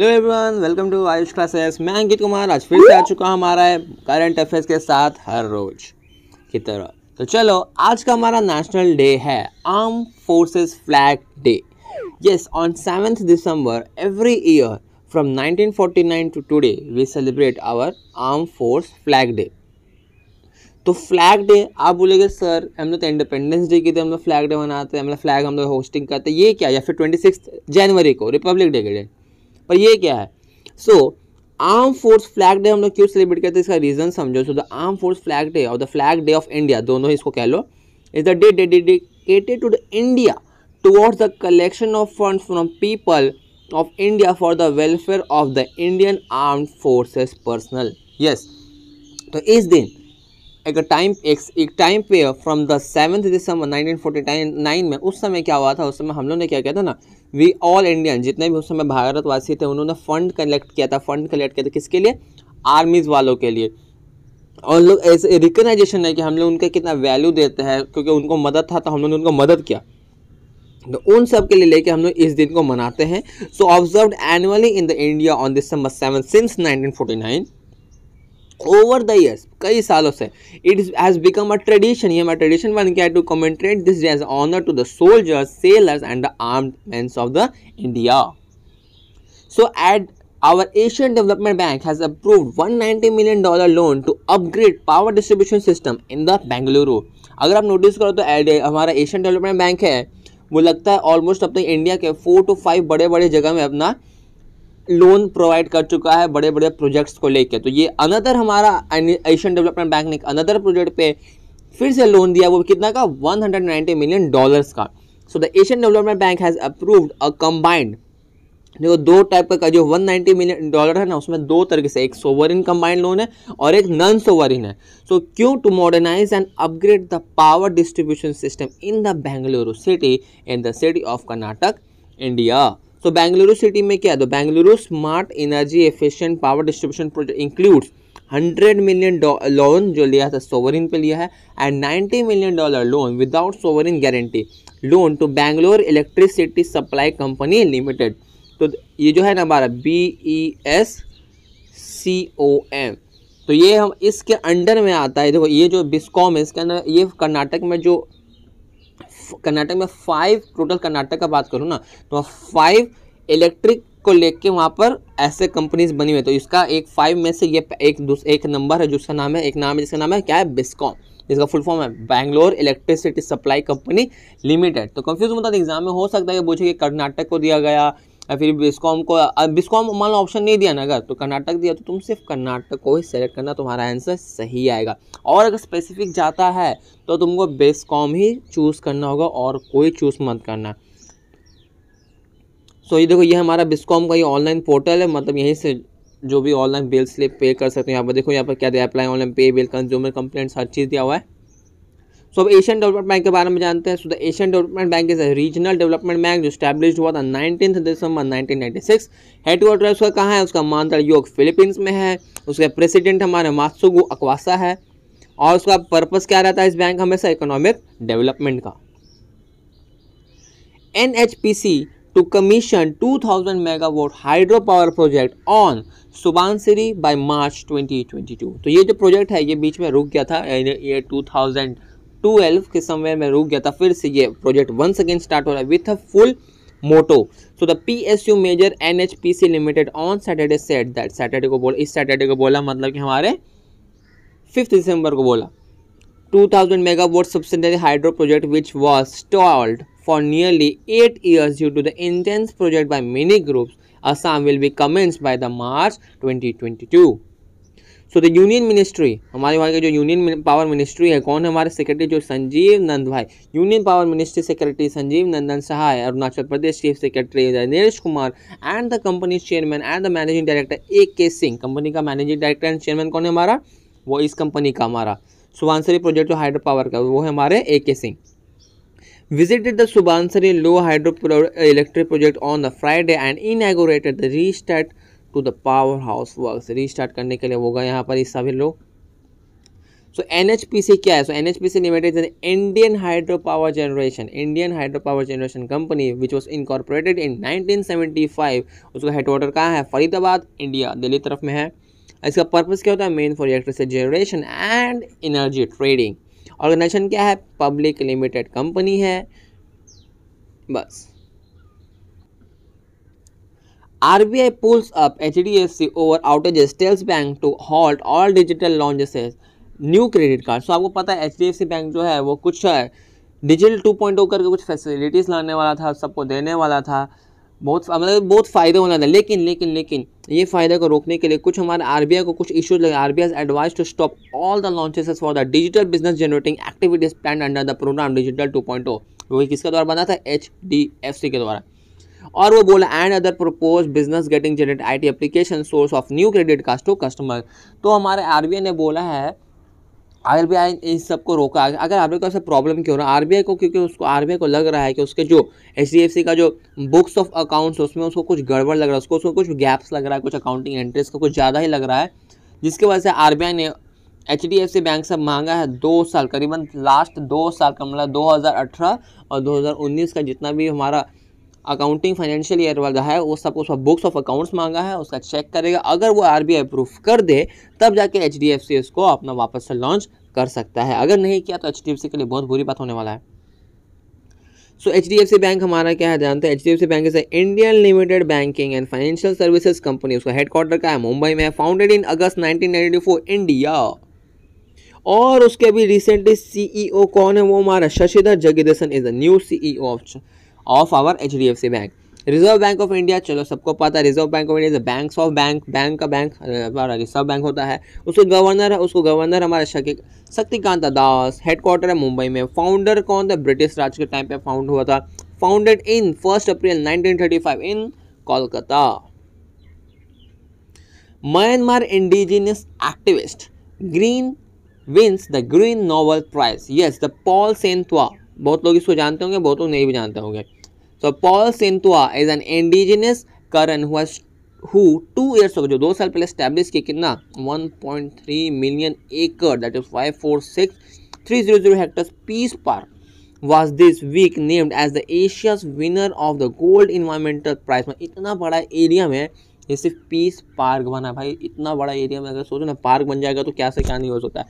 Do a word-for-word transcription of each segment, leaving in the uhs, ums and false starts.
Hello everyone, welcome to Ayush classes. मैं अंकित कुमार आज फिर से आ चुका हमारा है करंट अफेयर्स के साथ हर रोज की तरह। तो चलो, आज का हमारा नेशनल डे है arm forces flag day. Yes, on seventh December every year from nineteen forty nine to today we celebrate our arm force flag day. तो फ्लैग डे आप बोलेंगे सर हम लोग तो इंडिपेंडेंस डे के दिन हम लोग फ्लैग डे मनाते हैं, हम लोग फ्लैग हम लोग होस्टिंग करते हैं, ये क्या? या फिर ट्वेंटी सिक्स जनवरी को रिपब्लिक डे के दिन, पर ये क्या है? So arm force flag day हम लोग क्यों सेलिब्रेट करते हैं, इसका रीजन समझो। So the arm force flag day और the flag day of India, दोनों इसको कह लो, is the day dedicated to the India towards the collection of funds from people of India for the welfare of the Indian arm forces personnel. Yes, तो इस दिन एक time एक, एक टाइम पे from the seventh December nineteen forty nine में, उस समय क्या हुआ था, उस समय हम लोग ने क्या किया था ना, वी ऑल इंडियन जितने भी उस समय भारतवासी थे उन्होंने फंड कलेक्ट किया था। फंड कलेक्ट किया था किसके लिए? आर्मीज वालों के लिए। और लोग ऐसे रिकग्नाइजेशन है कि हम लोग उनका कितना वैल्यू देते हैं, क्योंकि उनको मदद था तो हम लोगों ने उनको मदद किया, तो उन सब के लिए लेके हम लोग इस दिन को मनाते हैं। So observed annually in the India on December seven since nineteen forty nine. Over the years, कई सालों से, it has become a tradition, ये हमारा ट्रेडिशन बन गया है, to commemorate this day as honour to the soldiers, sailors and the armed mens of the India. So at our Asian development bank has approved one hundred ninety million dollar loan to upgrade power distribution system in the Bengaluru. अगर आप notice करो तो हमारा Asian development bank है वो लगता है almost अपने इंडिया के फोर टू फाइव बड़े बड़े जगह में अपना लोन प्रोवाइड कर चुका है बड़े बड़े प्रोजेक्ट्स को लेकर। तो ये अनदर हमारा एशियन डेवलपमेंट बैंक ने अनदर प्रोजेक्ट पे फिर से लोन दिया, वो कितना का? One hundred ninety million dollars का। So the Asian development bank has approved a combined, देखो दो टाइप का जो one hundred ninety million dollar है ना, उसमें दो तरीके से, एक सोवरिन कंबाइंड लोन है और एक नॉन सोवरिन है। सो क्यों? To modernise and upgrade the power distribution system in the Bengaluru city in the city of Karnataka India. तो बेंगलुरु सिटी में क्या है? तो Bengaluru smart energy efficient power distribution project includes hundred million loan जो लिया था सोवरिन पे लिया है and ninety million dollar loan without sovereign guarantee loan to Bangalore electricity supply company limited. तो ये जो है ना हमारा B E S C O M, तो ये हम इसके अंडर में आता है। देखो ये जो बिस्कॉम है इसके अंदर, ये कर्नाटक में जो कर्नाटक में फाइव टोटल कर्नाटक का बात करूँ ना तो फाइव इलेक्ट्रिक को लेके वहाँ पर ऐसे कंपनीज बनी हुई है। तो इसका एक फाइव में से ये एक एक नंबर है जिसका नाम है एक नाम है जिसका नाम है क्या है? बिस्कॉम, जिसका फुल फॉर्म है Bangalore electricity supply company limited. तो कंफ्यूज होता है एग्जाम में, हो सकता है पूछे कि कर्नाटक को दिया गया या फिर बिस्कॉम को। बिस्कॉम मान लो ऑप्शन नहीं दिया ना, अगर तो कर्नाटक दिया तो तुम सिर्फ कर्नाटक को ही सेलेक्ट करना, तुम्हारा आंसर सही आएगा। और अगर स्पेसिफिक जाता है तो तुमको बिस्कॉम ही चूज़ करना होगा और कोई चूज़ मत करना। सो ये देखो ये हमारा बिस्कॉम का ये ऑनलाइन पोर्टल है, मतलब यहीं से जो भी ऑनलाइन बिल स्लिप पे कर सकते हो। यहाँ पर देखो यहाँ पर क्या दिया, apply online pay bill, consumer complaints, हर चीज़ दिया हुआ है। सो अब एशियन डेवलपमेंट बैंक के बारे में जानते हैं। So the Asian development bank is a regional development bank जो स्टैब्लिश हुआ था nineteen December nineteen ninety six. Headquarter उसका कहाँ है? उसका मांतर योग फिलीपींस में है। उसके प्रेसिडेंट हमारे मात्सुगो अक्वासा है। और उसका पर्पस क्या रहता है इस बैंक? हमेशा इकोनॉमिक डेवलपमेंट का। N H P C to commission two thousand megawatt hydro power project on Subansiri by March twenty twenty two. तो ये जो प्रोजेक्ट है ये बीच में रुक गया था, ये टू थाउजेंड ट्वेल्व के समय में रुक गया था। फिर से ये प्रोजेक्ट वंस अगेन स्टार्ट हो रहा है with a full motto. So the P S U major N H P C limited on Saturday set that, Saturday को बोला, इस सैटरडे को बोला मतलब कि हमारे फिफ्थ दिसंबर को बोला, two thousand megawatt subsidiary hydro project which was stalled for nearly eight years due to the intense project by many groups Assam will be commenced by the March twenty twenty two. So the union ministry, हमारे वहाँ के जो union power ministry है, कौन है हमारे secretary? जो संजीव नंद भाई, union power ministry secretary Sanjeev Nandan Sahay, Arunachal Pradesh chief secretary Naresh Kumar and the company chairman and the managing director A K Singh. Company का मैनेजिंग डायरेक्टर एंड चेयरमैन कौन है हमारा? वो इस कंपनी का हमारा सुबानसिरी प्रोजेक्ट जो हाइड्रो पावर का, वो है हमारे A K Singh. Visited the Subansiri low hydro electric project on the Friday and inaugurated the restart to the power house works. Restart करने के लिए होगा यहाँ पर ये सभी लोग। सो एनएचपीसी क्या है? So NHPC limited is an Indian hydro power generation Indian hydro power generation company which was incorporated in nineteen seventy five. उसका हेडक्वार्टर कहाँ है? फरीदाबाद, इंडिया, दिल्ली तरफ में है. इसका पर्पस क्या होता है? Main for electricity generation and energy trading. Organisation क्या है? पब्लिक लिमिटेड कंपनी है. बस RBI pulls up HDFC over outages, tells bank to halt all digital launches, new credit cards. So आपको पता है एचडीएफसी बैंक जो है वो कुछ डिजिटल टू पॉइंट ओ करके कुछ फैसिलिटीज़ लाने वाला था, सबको देने वाला था, बहुत मतलब बहुत फ़ायदा होना था. लेकिन लेकिन लेकिन ये फ़ायदा को रोकने के लिए कुछ हमारे आरबीआई को कुछ इश्यूज लगे. RBI advise to stop all the launches for the digital business generating activities plan under the programme digital two point O. वो किसके द्वारा बना था? एचडीएफसी के द्वारा. और वो बोला and other propose business getting generate I T application source of new credit card to customer. तो हमारे आरबीआई ने बोला है, आरबीआई इन सबको रोका. अगर आरबीआई को ऐसा प्रॉब्लम क्यों हो रहा है? आरबीआई को क्योंकि उसको आरबीआई को लग रहा है कि उसके जो एचडीएफसी का जो बुक्स ऑफ अकाउंट्स उसमें उसको कुछ गड़बड़ लग रहा है, उसको उसको कुछ गैप्स लग रहा है, कुछ अकाउंटिंग एंट्रीज का कुछ ज़्यादा ही लग रहा है, जिसकी वजह से आरबीआई ने एचडीएफसी बैंक से मांगा है दो साल करीबन लास्ट दो साल का मतलब दो हज़ार अठारह और दो हज़ार उन्नीस का जितना भी हमारा अकाउंटिंग फाइनेंशियल ईयर वाला है वो सब उसका बुक्स ऑफ अकाउंट्स मांगा है, उसका चेक करेगा. अगर वो आरबीआई अप्रूव कर दे तब जाके एचडीएफसी इसको अपना वापस से लॉन्च कर सकता है. अगर नहीं किया तो एचडीएफसी के लिए बहुत बुरी बात होने वाला है. सो एचडीएफसी बैंक हमारा क्या है जानते हैं? HDFC bank is Indian limited banking and financial services company. उसका हेडक्वार्टर का है मुंबई में, founded in August nineteen ninety four, India. और उसके अभी रिसेंटली सीईओ कौन है? वो हमारा Shashidhar Jagdishan is the new CEO option of our H D F C bank. Reserve bank of India, चलो सबको पता है reserve bank of India banks of bank, bank का बैंक रिजर्व बैंक होता है. उसको गवर्नर है, उसको गवर्नर हमारा शक्तिकांत दास. हेडक्वार्टर है मुंबई में. फाउंडर कौन था? ब्रिटिश राज के टाइम पे फाउंड हुआ था. Founded in first April nineteen thirty five in Kolkata. Myanmar indigenous activist green wins the green Nobel prize. Yes, the Paul Sein Twa. बहुत लोग इसको जानते होंगे, बहुत लोग नहीं भी जानते होंगे. So Paul Sein Twa is an indigenous Karan who has who two years ago जो दो साल पहले establish किया कितना one point three million acre that is five four six three zero zero hectares peace park was this week named as the Asia's winner of the gold environmental prize. में इतना बड़ा area में ये सिर्फ piece park बना भाई. इतना बड़ा एरिया में अगर सोचो ना पार्क बन जाएगा तो क्या से क्या नहीं हो सकता है.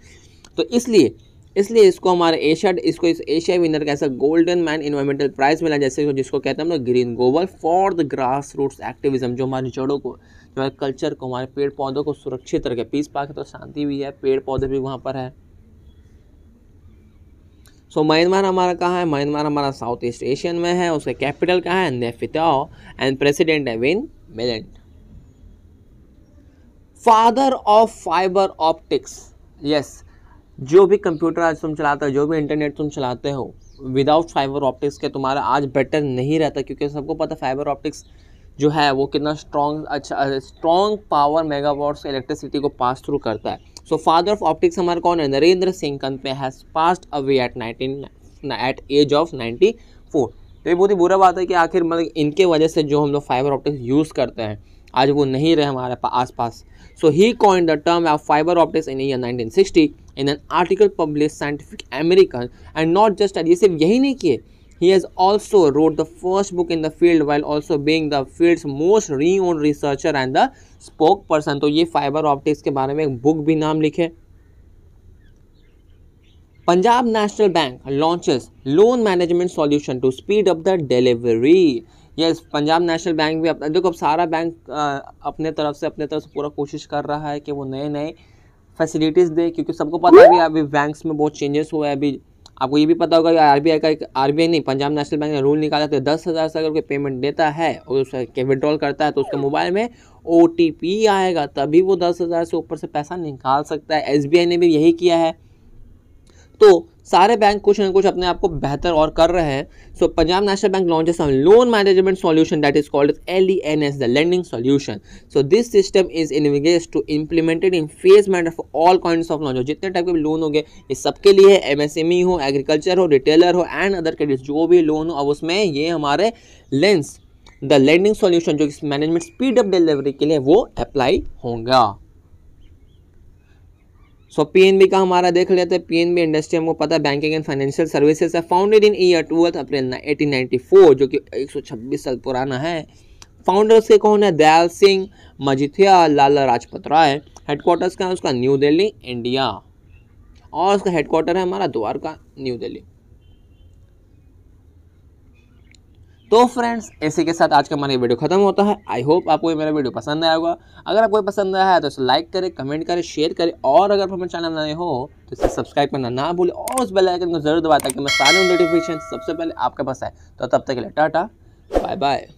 तो इसलिए इसलिए इसको हमारे एशिया इसको इस एशिया विनर का ऐसा गोल्डन मैन इन्वायरमेंटल प्राइज मिला, जैसे जिसको कहते हैं हम लोग green global for the grass roots activism. जो हमारी जड़ों को, जो हमारे कल्चर को, हमारे पेड़ पौधों को सुरक्षित रखे. पीस पार्क तो शांति भी है, पेड़ पौधे भी वहाँ पर है. सो so, म्यांमार हमारा कहाँ है? म्यांमार हमारा साउथ ईस्ट एशियन में है. उसका कैपिटल कहाँ है? नेफिताओ. एंड प्रेसिडेंट है Win Myint. Father of fibre optics. Yes, जो भी कंप्यूटर आज तुम चलाते हो, जो भी इंटरनेट तुम चलाते हो, विदाउट फाइबर ऑप्टिक्स के तुम्हारा आज बेटर नहीं रहता. क्योंकि सबको पता फाइबर ऑप्टिक्स जो है वो कितना स्ट्रॉन्ग अच्छा स्ट्रॉन्ग पावर मेगावाट्स इलेक्ट्रिसिटी को पास थ्रू करता है. सो फादर ऑफ ऑप्टिक्स हमारा कौन है? नरेंद्र सिंह कनपे has passed away at nineteen eight age of ninety four. तो ये बहुत ही बुरा बात है कि आखिर मतलब इनके वजह से जो हम लोग फाइबर ऑप्टिक्स यूज़ करते हैं आज वो नहीं रहे हमारे आस पास. So he coined the term of fibre optics in year nineteen sixty in an article publish scientific American. And not just ये सिर्फ यही नहीं किए, he has also wrote the first book in the field while also being the fields most renowned researcher and the spoke person. तो ये fibre optics के बारे में एक बुक भी नाम लिखे. Punjab national bank launches loan management solution to speed up the delivery. Yes, Punjab national bank भी अपना देखो, अब सारा बैंक आ, अपने तरफ से अपने तरफ से पूरा कोशिश कर रहा है कि वो नए नए फैसिलिटीज़ दे. क्योंकि सबको पता है अभी अभी बैंक्स में बहुत चेंजेस हुआ है. अभी आपको ये भी पता होगा कि आरबीआई का एक आरबीआई नहीं पंजाब नेशनल बैंक ने रूल निकाला तो दस हज़ार से अगर कोई पेमेंट देता है और उसका विड्रॉल करता है तो उसके मोबाइल में ओ टी पी आएगा, तभी वो दस हज़ार से ऊपर से पैसा निकाल सकता है. एस बी आई ने भी यही किया है. तो सारे बैंक कुछ ना कुछ अपने आप को बेहतर और कर रहे हैं. So Punjab national bank launches loan management solution that is called L E N S the lending solution. So this system is इनविगेज to implemented in फेजमेंट of all kinds of loan. जितने टाइप के लोन हो गए ये सबके लिए है. M S M E हो, एग्रीकल्चर हो, रिटेलर हो एंड अदर क्रेडिट, जो भी लोन हो अब उसमें ये हमारे लेंस द लेंडिंग सॉल्यूशन जो इस मैनेजमेंट स्पीड अप डिलीवरी के लिए वो अप्लाई होगा. सो पीएनबी का हमारा देख लेते हैं। पीएनबी इंडस्ट्री हमको पता है बैंकिंग एंड फाइनेंशियल सर्विसेज है, founded in year twelfth April eighteen ninety four, जो कि एक सौ छब्बीस साल पुराना है। फाउंडर्स के कौन है? दयाल सिंह, मजिथिया, लाला राजपत राय। हेडक्वार्टर्स का है उसका न्यू दिल्ली, इंडिया, और उसका हेडक्वार्टर है हमारा द्वारका, न्यू दिल्ली। तो फ्रेंड्स इसी के साथ आज का हमारा वीडियो खत्म होता है। आई होप आपको ये मेरा वीडियो पसंद आया होगा। अगर आपको पसंद आया है तो इसे लाइक करें, कमेंट करें, शेयर करें, और अगर हमारे चैनल नए हो तो इसे सब्सक्राइब करना ना भूलें और उस बेल आइकन को जरूर दबाएं ताकि मैं सारे नोटिफिकेशन सबसे पहले आपके पास आए। तो तब तक के लिए टाटा, बाय बाय।